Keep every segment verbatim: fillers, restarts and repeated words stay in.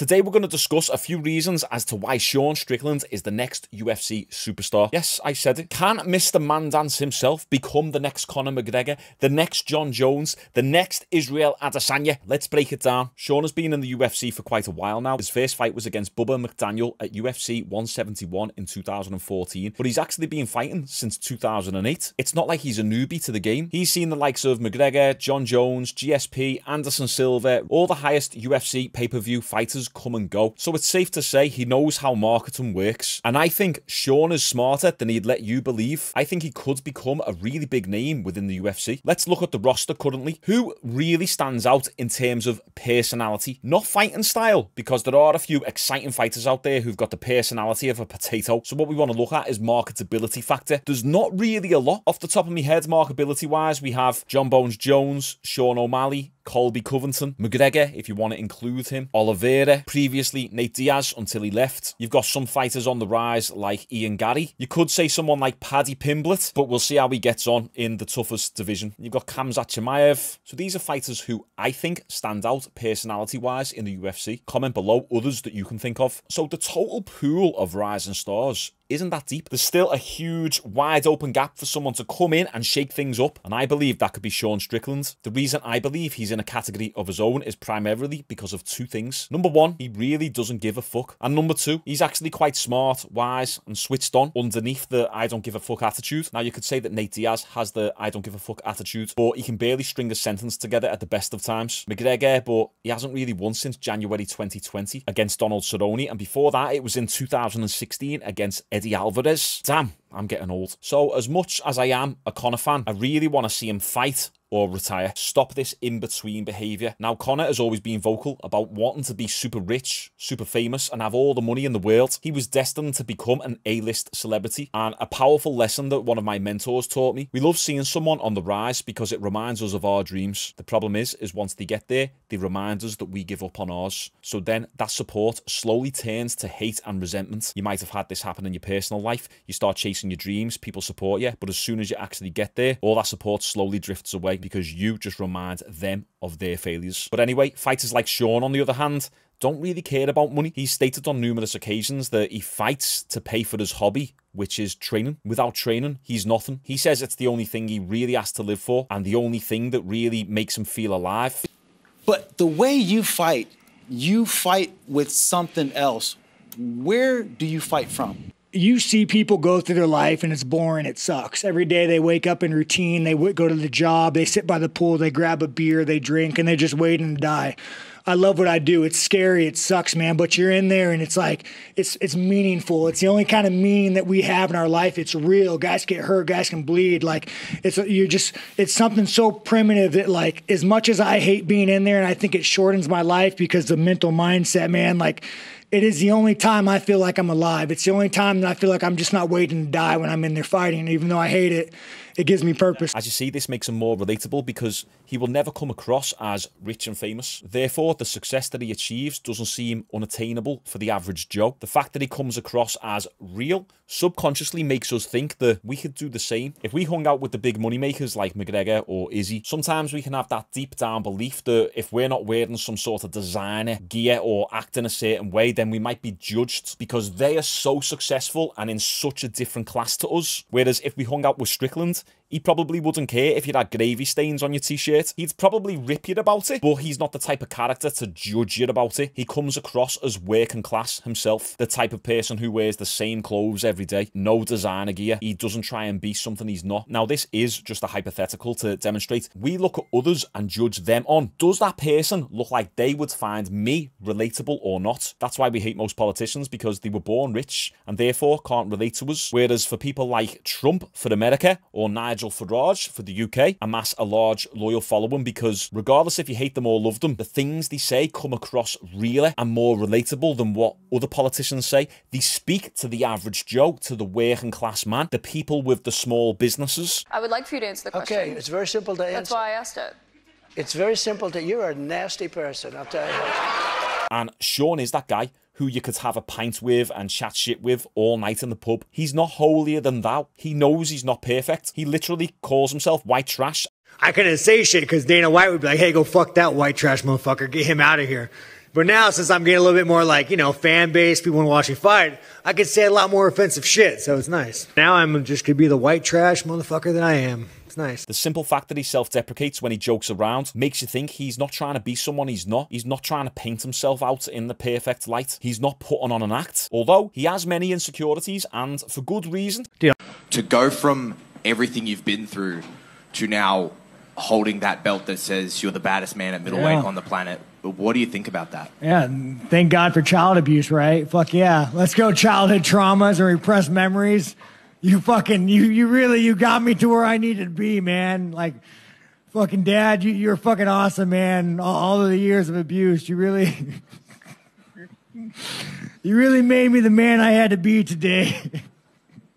Today we're going to discuss a few reasons as to why Sean Strickland is the next U F C superstar. Yes, I said it. Can Mister Mandance himself become the next Conor McGregor, the next John Jones, the next Israel Adesanya? Let's break it down. Sean has been in the U F C for quite a while now. His first fight was against Bubba McDaniel at U F C one seventy-one in two thousand fourteen, but he's actually been fighting since two thousand eight. It's not like he's a newbie to the game. He's seen the likes of McGregor, John Jones, G S P, Anderson Silva, all the highest U F C pay-per-view fighters come and go. So it's safe to say he knows how marketing works. And I think Sean is smarter than he'd let you believe. I think he could become a really big name within the U F C. Let's look at the roster currently. Who really stands out in terms of personality? Not fighting style, because there are a few exciting fighters out there who've got the personality of a potato. So what we want to look at is marketability factor. There's not really a lot. Off the top of my head, marketability-wise, we have John Bones Jones, Sean O'Malley, Colby Covington, McGregor, if you want to include him, Oliveira, previously Nate Diaz until he left. You've got some fighters on the rise like Ian Garry. You could say someone like Paddy Pimblett, but we'll see how he gets on in the toughest division. You've got Khamzat Chimaev. So these are fighters who I think stand out personality-wise in the U F C. Comment below others that you can think of. So the total pool of rising stars isn't that deep. There's still a huge, wide-open gap for someone to come in and shake things up, and I believe that could be Sean Strickland. The reason I believe he's in a category of his own is primarily because of two things. Number one, he really doesn't give a fuck, and number two, he's actually quite smart, wise, and switched on underneath the I don't give a fuck attitude. Now, you could say that Nate Diaz has the I don't give a fuck attitude, but he can barely string a sentence together at the best of times. McGregor, but he hasn't really won since January twenty twenty against Donald Cerrone, and before that, it was in two thousand sixteen against Eddie Eddie Alvarez. Damn, I'm getting old. So as much as I am a Conor fan, I really want to see him fight or retire. Stop this in-between behaviour. Now, Conor has always been vocal about wanting to be super rich, super famous, and have all the money in the world. He was destined to become an A-list celebrity, and a powerful lesson that one of my mentors taught me. We love seeing someone on the rise because it reminds us of our dreams. The problem is, is once they get there, they remind us that we give up on ours. So then that support slowly turns to hate and resentment. You might have had this happen in your personal life. You start chasing your dreams, people support you, but as soon as you actually get there, all that support slowly drifts away, because you just remind them of their failures. But anyway, fighters like Sean, on the other hand, don't really care about money. He's stated on numerous occasions that he fights to pay for his hobby, which is training. Without training, he's nothing. He says it's the only thing he really has to live for and the only thing that really makes him feel alive. But the way you fight, you fight with something else. Where do you fight from? You see people go through their life and it's boring, it sucks. Every day they wake up in routine, they go to the job, they sit by the pool, they grab a beer, they drink, and they just wait and die. I love what I do. It's scary. It sucks, man. But you're in there and it's like, it's it's meaningful. It's the only kind of meaning that we have in our life. It's real. Guys get hurt. Guys can bleed. Like, it's, you're just, it's something so primitive that, like, as much as I hate being in there and I think it shortens my life because the mental mindset, man, like, it is the only time I feel like I'm alive. It's the only time that I feel like I'm just not waiting to die when I'm in there fighting. Even though I hate it, it gives me purpose. As you see, this makes him more relatable because he will never come across as rich and famous. Therefore, the success that he achieves doesn't seem unattainable for the average Joe. The fact that he comes across as real subconsciously makes us think that we could do the same. If we hung out with the big moneymakers like McGregor or Izzy, sometimes we can have that deep down belief that if we're not wearing some sort of designer gear or acting a certain way, then we might be judged because they are so successful and in such a different class to us. Whereas if we hung out with Strickland, he probably wouldn't care if you had gravy stains on your t-shirt. He'd probably rip you about it, but he's not the type of character to judge you about it. He comes across as working class himself, the type of person who wears the same clothes every day, no designer gear. He doesn't try and be something he's not. Now, this is just a hypothetical to demonstrate. We look at others and judge them on, does that person look like they would find me relatable or not? That's why we hate most politicians, because they were born rich and therefore can't relate to us. Whereas for people like Trump for America or Nigel Farage for the U K, amass a large loyal following, because regardless if you hate them or love them, the things they say come across realer and more relatable than what other politicians say. They speak to the average Joe, to the working class man, the people with the small businesses. I would like for you to answer the question. Okay, it's very simple to answer. That's why I asked it. It's very simple to... You're a nasty person, I'll tell you that. And Sean is that guy who you could have a pint with and chat shit with all night in the pub. He's not holier than thou. He knows he's not perfect. He literally calls himself white trash. I couldn't say shit because Dana White would be like, hey, go fuck that white trash motherfucker. Get him out of here. But now, since I'm getting a little bit more, like, you know, fan base, people watching fight, I could say a lot more offensive shit, so it's nice. Now I'm just could be the white trash motherfucker that I am. It's nice. The simple fact that he self-deprecates when he jokes around makes you think he's not trying to be someone he's not. He's not trying to paint himself out in the perfect light. He's not putting on an act, although he has many insecurities, and for good reason. Yeah. To go from everything you've been through to now holding that belt that says you're the baddest man at middleweight yeah. on the planet. But what do you think about that? Yeah, thank God for child abuse, right? Fuck yeah. Let's go childhood traumas and repressed memories. You fucking, you, you really, you got me to where I needed to be, man. Like, fucking dad, you, you're fucking awesome, man. All, all of the years of abuse, you really, you really made me the man I had to be today.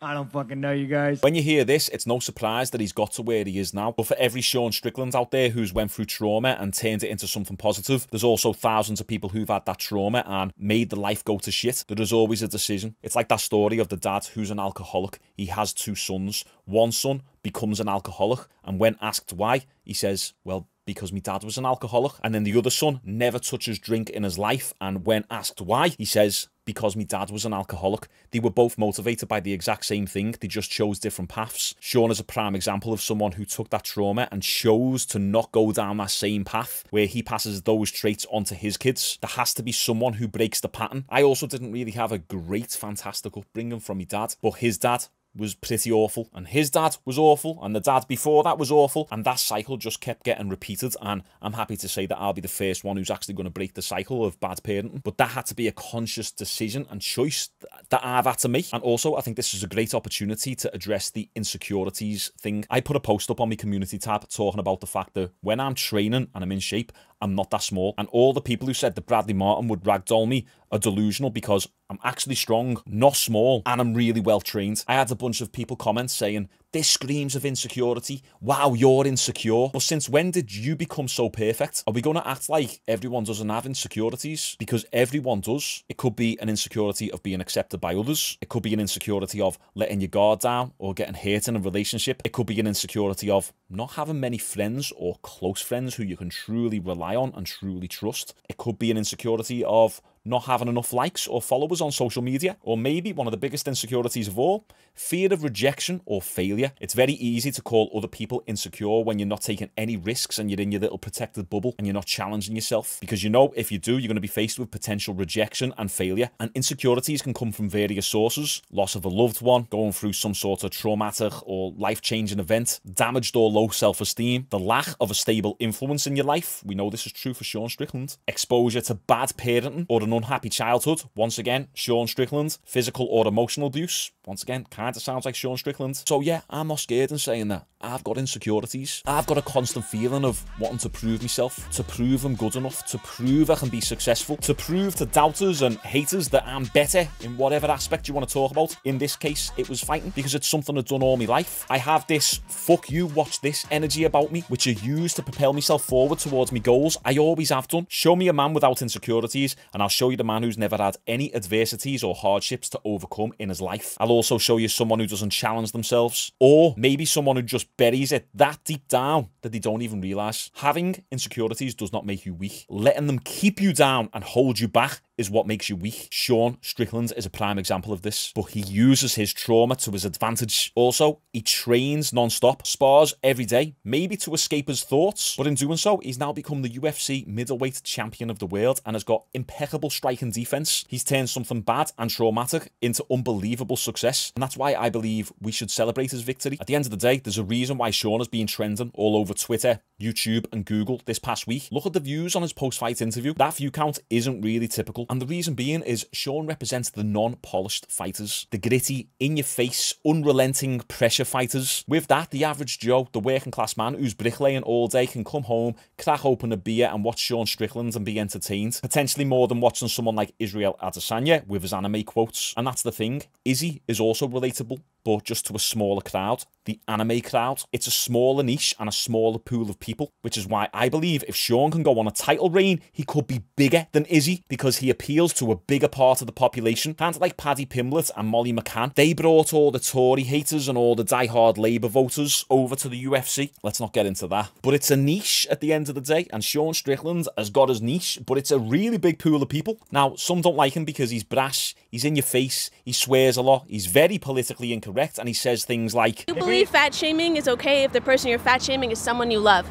I don't fucking know, you guys. When you hear this, it's no surprise that he's got to where he is now. But for every Sean Strickland out there who's went through trauma and turned it into something positive, there's also thousands of people who've had that trauma and made the life go to shit. There is always a decision. It's like that story of the dad who's an alcoholic. He has two sons. One son becomes an alcoholic, and when asked why, he says, well, because my dad was an alcoholic. And then the other son never touches drink in his life, and when asked why, he says, because my dad was an alcoholic. They were both motivated by the exact same thing. They just chose different paths. Sean is a prime example of someone who took that trauma and chose to not go down that same path where he passes those traits onto his kids. There has to be someone who breaks the pattern. I also didn't really have a great, fantastic upbringing from my dad, but his dad was pretty awful, and his dad was awful, and the dad before that was awful, and that cycle just kept getting repeated. And I'm happy to say that I'll be the first one who's actually going to break the cycle of bad parenting, but that had to be a conscious decision and choice that I've had to make. And also, I think this is a great opportunity to address the insecurities thing. I put a post up on my community tab talking about the fact that when I'm training and I'm in shape, I'm not that small, and all the people who said that Bradley Martin would ragdoll me are delusional, because I'm actually strong, not small, and I'm really well trained. I had a bunch of people comment saying, this screams of insecurity. Wow, you're insecure. But since when did you become so perfect? Are we going to act like everyone doesn't have insecurities? Because everyone does. It could be an insecurity of being accepted by others. It could be an insecurity of letting your guard down or getting hurt in a relationship. It could be an insecurity of not having many friends or close friends who you can truly rely on and truly trust. It could be an insecurity of not having enough likes or followers on social media, or maybe one of the biggest insecurities of all, fear of rejection or failure. It's very easy to call other people insecure when you're not taking any risks and you're in your little protected bubble and you're not challenging yourself, because you know if you do, you're going to be faced with potential rejection and failure. And insecurities can come from various sources: loss of a loved one, going through some sort of traumatic or life-changing event, damaged or low self-esteem, the lack of a stable influence in your life. We know this is true for Sean Strickland. Exposure to bad parenting or an unhappy childhood, once again Sean Strickland. Physical or emotional abuse, once again kind of sounds like Sean Strickland. So yeah, I'm not scared in saying that I've got insecurities. I've got a constant feeling of wanting to prove myself, to prove I'm good enough, to prove I can be successful, to prove to doubters and haters that I'm better in whatever aspect you want to talk about. In this case, it was fighting, because it's something I've done all my life. I have this fuck you, watch this energy about me, which I use to propel myself forward towards my goals. I always have done. Show me a man without insecurities and I'll show you the man who's never had any adversities or hardships to overcome in his life. I'll also show you someone who doesn't challenge themselves, or maybe someone who just buries it that deep down that they don't even realize. Having insecurities does not make you weak. Letting them keep you down and hold you back is what makes you weak. Sean Strickland is a prime example of this, but he uses his trauma to his advantage. Also, he trains non-stop, spars every day, maybe to escape his thoughts, but in doing so, he's now become the U F C middleweight champion of the world and has got impeccable striking defense. He's turned something bad and traumatic into unbelievable success, and that's why I believe we should celebrate his victory. At the end of the day, there's a reason why Sean has been trending all over Twitter, YouTube, and Google this past week. Look at the views on his post-fight interview. That view count isn't really typical. And the reason being is Sean represents the non-polished fighters, the gritty, in-your-face, unrelenting pressure fighters. With that, the average Joe, the working-class man who's bricklaying all day, can come home, crack open a beer and watch Sean Strickland and be entertained, potentially more than watching someone like Israel Adesanya with his anime quotes. And that's the thing, Izzy is also relatable, but just to a smaller crowd, the anime crowd. It's a smaller niche and a smaller pool of people, which is why I believe if Sean can go on a title reign, he could be bigger than Izzy because he appeals to a bigger part of the population. Kind of like Paddy Pimblett and Molly McCann. They brought all the Tory haters and all the diehard Labour voters over to the U F C. Let's not get into that. But it's a niche at the end of the day, and Sean Strickland has got his niche, but it's a really big pool of people. Now, some don't like him because he's brash, he's in your face, he swears a lot, he's very politically incorrect, and he says things like... Do you believe fat shaming is okay if the person you're fat shaming is someone you love?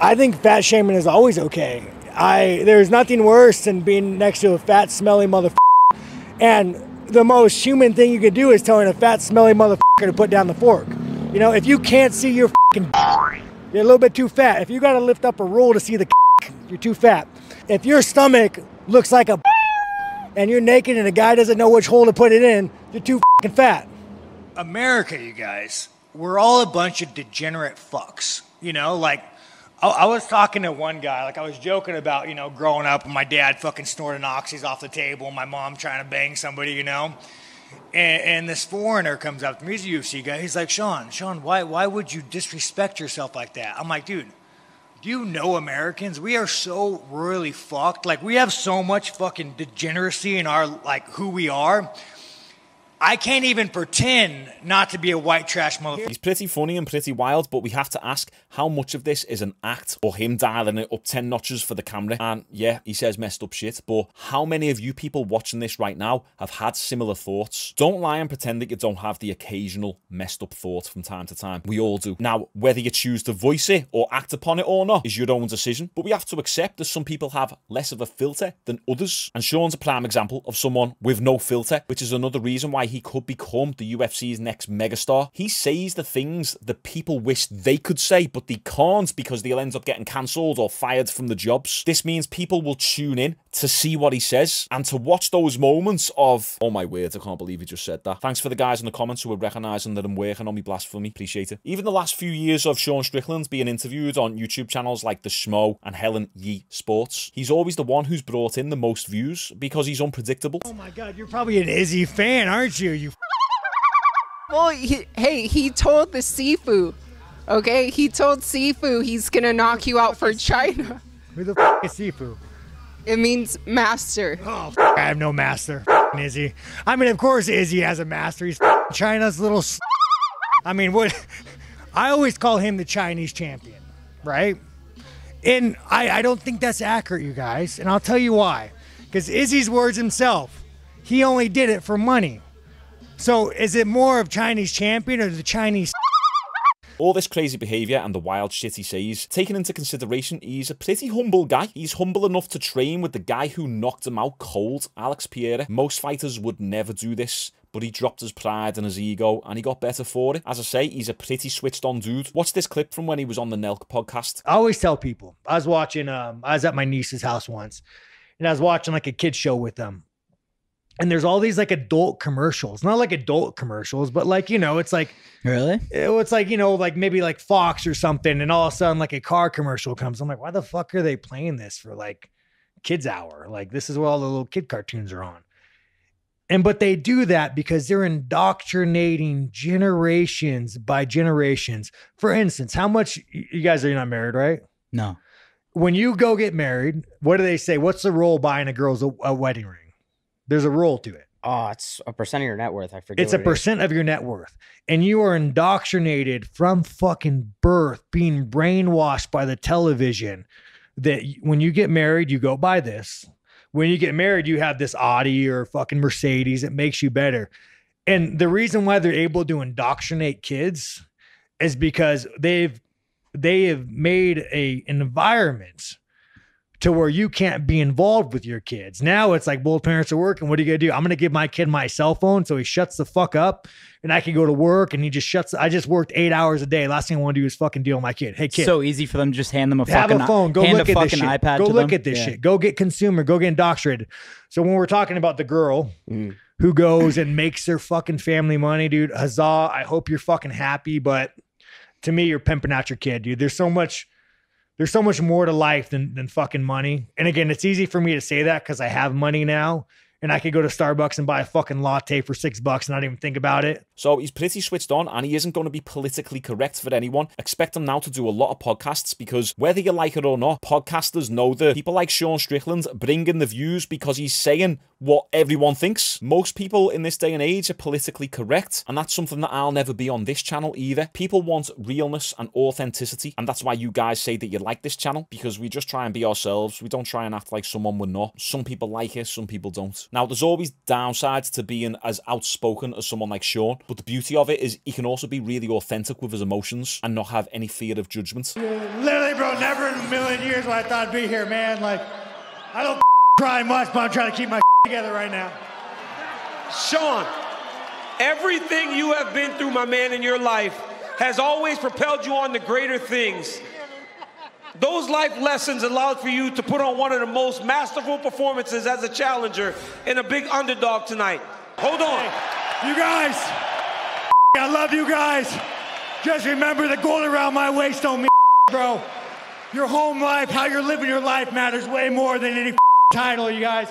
I think fat shaming is always okay. I There's nothing worse than being next to a fat, smelly motherfucker. And the most human thing you could do is telling a fat, smelly motherfucker to put down the fork. You know, if you can't see your fucking... You're a little bit too fat. If you got to lift up a roll to see the... You're too fat. If your stomach looks like a... and you're naked and a guy doesn't know which hole to put it in, you're too fucking fat. America, you guys, we're all a bunch of degenerate fucks. You know, like, I, I was talking to one guy, like I was joking about, you know, growing up and my dad fucking snorting oxys off the table and my mom trying to bang somebody, you know. And, and this foreigner comes up to me, he's a U F C guy, he's like, Sean, Sean, why, why would you disrespect yourself like that? I'm like, dude, do you know Americans? We are so royally fucked. Like, we have so much fucking degeneracy in our, like, who we are. I can't even pretend not to be a white trash motherfucker. He's pretty funny and pretty wild, but we have to ask how much of this is an act or him dialing it up ten notches for the camera. And yeah, he says messed up shit, but how many of you people watching this right now have had similar thoughts? Don't lie and pretend that you don't have the occasional messed up thought from time to time. We all do. Now, whether you choose to voice it or act upon it or not is your own decision, but we have to accept that some people have less of a filter than others. And Sean's a prime example of someone with no filter, which is another reason why he could become the U F C's next megastar. He says the things that people wish they could say, but they can't because they'll end up getting cancelled or fired from the jobs. This means people will tune in to see what he says and to watch those moments of, oh my words, I can't believe he just said that. Thanks for the guys in the comments who are recognising that I'm working on me blasphemy. Appreciate it. Even the last few years of Sean Strickland being interviewed on YouTube channels like The Schmo and Helen Yee Sports, he's always the one who's brought in the most views because he's unpredictable. Oh my God, you're probably an Izzy fan, aren't you? You, you. Well, he, hey, he told the Sifu, okay? He told Sifu he's gonna knock you out for China. Who the f is Sifu? It means master. Oh, f I have no master, f Izzy. I mean, of course Izzy has a master. He's f China's little s I mean, what? I always call him the Chinese champion, right? And I, I don't think that's accurate, you guys. And I'll tell you why. Because Izzy's words himself, he only did it for money. So is it more of Chinese champion or the Chinese? All this crazy behaviour and the wild shit he says, taken into consideration, he's a pretty humble guy. He's humble enough to train with the guy who knocked him out cold, Alex Pereira. Most fighters would never do this, but he dropped his pride and his ego, and he got better for it. As I say, he's a pretty switched-on dude. Watch this clip from when he was on the Nelk podcast. I always tell people, I was watching, um, I was at my niece's house once, and I was watching like a kid's show with them. And there's all these like adult commercials, not like adult commercials, but like, you know, it's like, really, it's like, you know, like maybe like Fox or something. And all of a sudden like a car commercial comes. I'm like, why the fuck are they playing this for like kids hour? Like this is what all the little kid cartoons are on. And, but they do that because they're indoctrinating generations by generations. For instance, how much you guys are not married, right? No. When you go get married, what do they say? What's the role buying a girl's a, a wedding ring? There's a rule to it. Oh, it's a percent of your net worth. I forget. It's a percent of your net worth. And you are indoctrinated from fucking birth, being brainwashed by the television that when you get married, you go buy this. When you get married, you have this Audi or fucking Mercedes. It makes you better. And the reason why they're able to indoctrinate kids is because they've, they have made a environment to where you can't be involved with your kids. Now it's like both parents are working. What are you going to do? I'm going to give my kid my cell phone so he shuts the fuck up and I can go to work and he just shuts. I just worked eight hours a day. Last thing I want to do is fucking deal with my kid. Hey, kid. So easy for them to just hand them a fucking iPad. Have a phone. Go look at this shit. Go look at this shit. Go get consumer. Go get indoctrinated. So when we're talking about the girl mm. who goes and makes their fucking family money, dude, huzzah, I hope you're fucking happy. But to me, you're pimping out your kid, dude. There's so much... There's so much more to life than, than fucking money. And again, it's easy for me to say that because I have money now. and I could go to Starbucks and buy a fucking latte for six bucks and not even think about it. So he's pretty switched on, and he isn't going to be politically correct for anyone. Expect him now to do a lot of podcasts, because whether you like it or not, podcasters know that people like Sean Strickland bring in the views because he's saying what everyone thinks. Most people in this day and age are politically correct, and that's something that I'll never be on this channel either. People want realness and authenticity, and that's why you guys say that you like this channel, because we just try and be ourselves. We don't try and act like someone we're not. Some people like it, some people don't. Now, there's always downsides to being as outspoken as someone like Sean, but the beauty of it is he can also be really authentic with his emotions and not have any fear of judgment. Literally, bro, never in a million years would I thought I'd be here, man. Like, I don't cry much, but I'm trying to keep my together right now. Sean, everything you have been through, my man, in your life has always propelled you on to greater things. Those life lessons allowed for you to put on one of the most masterful performances as a challenger and a big underdog tonight. Hold on. Hey, you guys, I love you guys. Just remember the gold around my waist don't mean, bro. Your home life, how you're living your life matters way more than any title, you guys.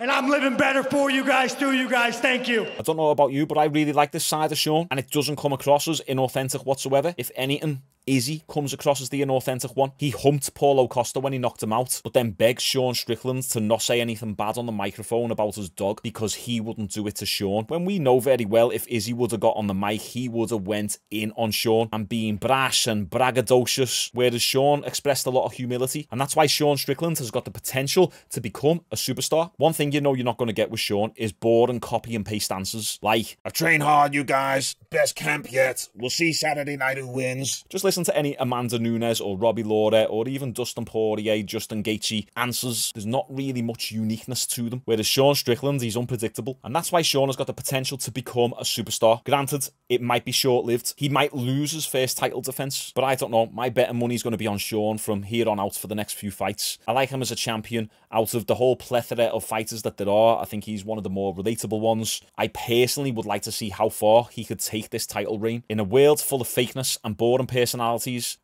And I'm living better for you guys, through you guys. Thank you. I don't know about you, but I really like this side of Sean, and it doesn't come across as inauthentic whatsoever. If anything, Izzy comes across as the inauthentic one. He humped Paulo Costa when he knocked him out, but then begged Sean Strickland to not say anything bad on the microphone about his dog because he wouldn't do it to Sean. When we know very well if Izzy would have got on the mic, he would have went in on Sean and being brash and braggadocious, whereas Sean expressed a lot of humility, and that's why Sean Strickland has got the potential to become a superstar. One thing you know you're not going to get with Sean is boring copy and paste answers like, I train hard, you guys. Best camp yet. We'll see Saturday night who wins. Just listen Listen to any Amanda Nunes or Robbie Lawler or even Dustin Poirier, Justin Gaethje answers. There's not really much uniqueness to them. Whereas Sean Strickland, he's unpredictable. And that's why Sean has got the potential to become a superstar. Granted, it might be short-lived. He might lose his first title defense. But I don't know. My bet and money is going to be on Sean from here on out for the next few fights. I like him as a champion. Out of the whole plethora of fighters that there are, I think he's one of the more relatable ones. I personally would like to see how far he could take this title reign. In a world full of fakeness and boring personality,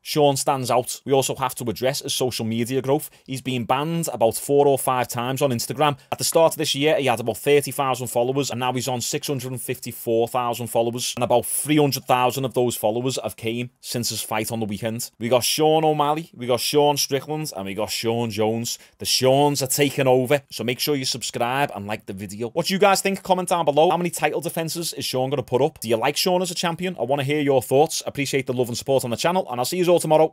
Sean stands out. We also have to address his social media growth. He's been banned about four or five times on Instagram. At the start of this year, he had about thirty thousand followers, and now he's on six hundred fifty-four thousand followers, and about three hundred thousand of those followers have came since his fight on the weekend. We got Sean O'Malley, we got Sean Strickland, and we got Sean Jones. The Seans are taking over, so make sure you subscribe and like the video. What do you guys think? Comment down below. How many title defenses is Sean going to put up? Do you like Sean as a champion? I want to hear your thoughts. Appreciate the love and support on the channel, and I'll see you all tomorrow